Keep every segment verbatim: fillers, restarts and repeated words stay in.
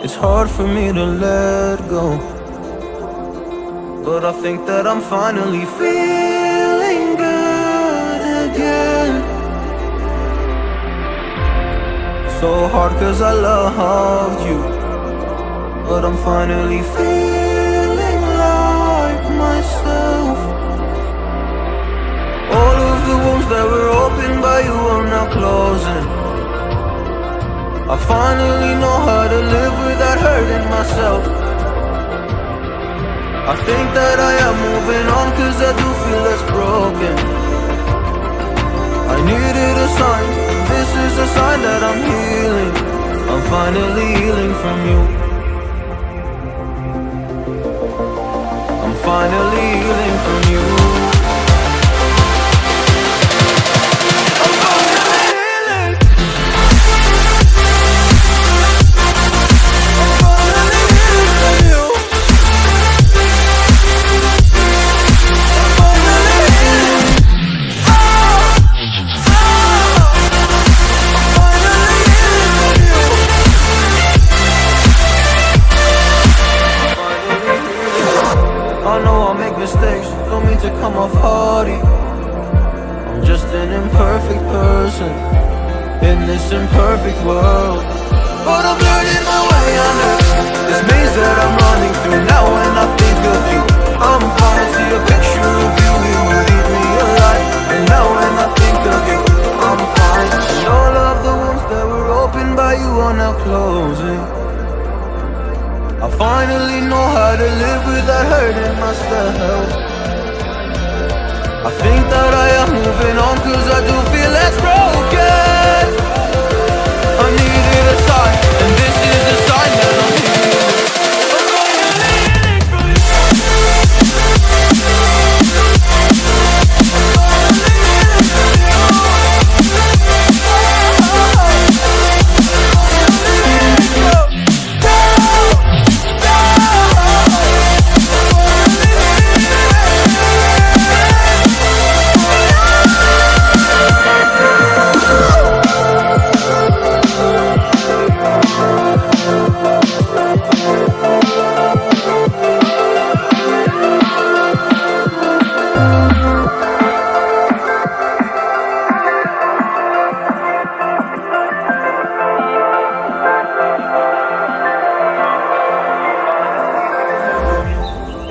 It's hard for me to let go, but I think that I'm finally feeling good again. So hard cause I loved you, but I'm finally feeling like myself. All of the wounds that were opened by you are now closing. I finally know how to live without hurting myself. I think that I am moving on, cause I do feel less broken. I needed a sign, this is a sign that I'm healing. I'm finally healing from you. I'm finally healing from you.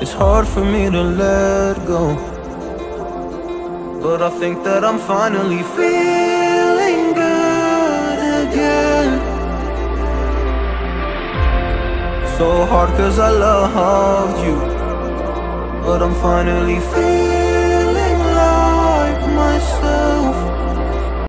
It's hard for me to let go, but I think that I'm finally feeling good again. So hard cause I loved you, but I'm finally feeling like myself.